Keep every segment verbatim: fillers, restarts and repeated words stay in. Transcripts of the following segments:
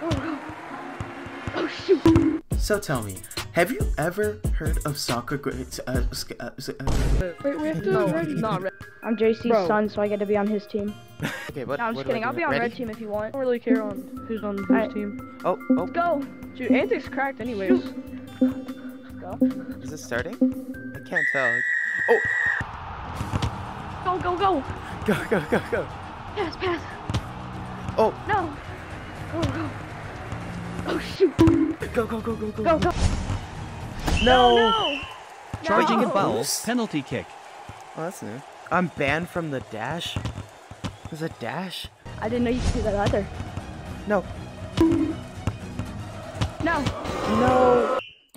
Oh shoot! So tell me, have you ever heard of soccer greats? Uh, uh, uh, Wait, we have to. No, not red. I'm J C's Bro. son, so I get to be on his team. Okay, what? No, I'm just kidding. I'll be on ready? red team if you want. I don't really care on who's on whose right. team. Oh, oh. Let's go. Dude, Antic's cracked anyways. Go. Is this starting? I can't tell. Oh. Go, go, go. Go, go, go, go. Pass, pass. Oh. No. Go, go. Oh shoot! Go go go go go go! go. No! no! Charging no. a foul. Penalty kick. Oh, that's new. I'm banned from the dash. There's a dash. I didn't know you could do that either. No. No. No.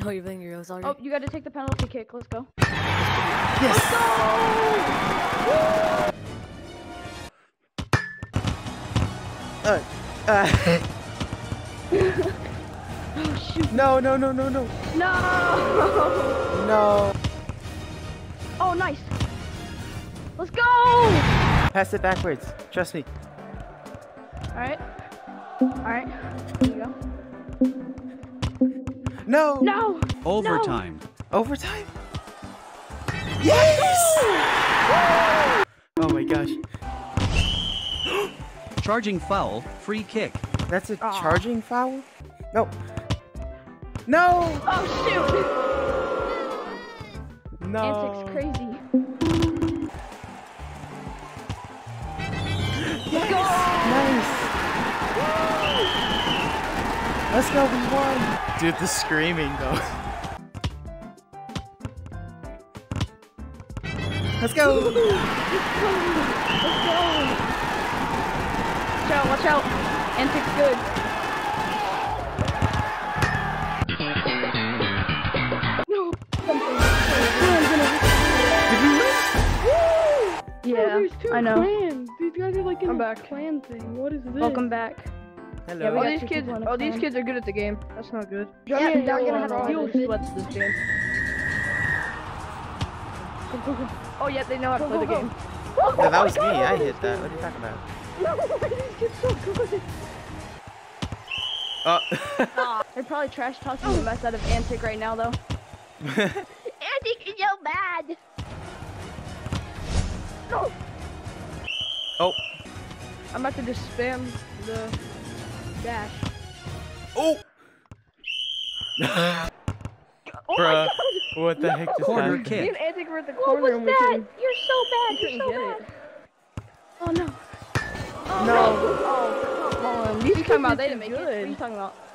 Oh, you're playing your heels already. Oh, you got to take the penalty kick. Let's go. Yes. Let's go! Uh. uh. Oh shoot! No, no, no, no, no! No! No! Oh, nice! Let's go! Pass it backwards. Trust me. Alright. Alright. Here you go. No! No! Overtime. No. Overtime? Yes! Oh my gosh. Charging foul, free kick. That's a Aww. charging foul? No. No! Oh shoot! No. Antics crazy. Yes! Let's go! Nice! Woo! Let's go, we won! Dude, the screaming though. Let's go! Let's go! Let's go! Watch out, watch out! Antic's good. No. Did we win? Woo! Yeah, oh, two I know. Clans. These guys are like in I'm a back. clan thing. What is this? Welcome back. Hello. Yeah, all these kids. Oh, these kids are good at the game. That's not good. Yeah, yeah they're gonna have to deal with this game. Oh yeah, they know how to play the game. Oh, no, that was me. I hit that. What are you talking about? No, why do these kids so good? Uh. Oh, they're probably trash tossing oh. the mess out of Antic right now, though. Antic is so bad. No. Oh. I'm about to just spam the dash. Oh. oh Bruh, what the no. heck just corner happened? Kick. Me and Antic were at the corner. What was that? Can... You're so bad. You're so bad. It. Oh no. No. Oh, come on. These come out. They didn't make it. What are you talking about?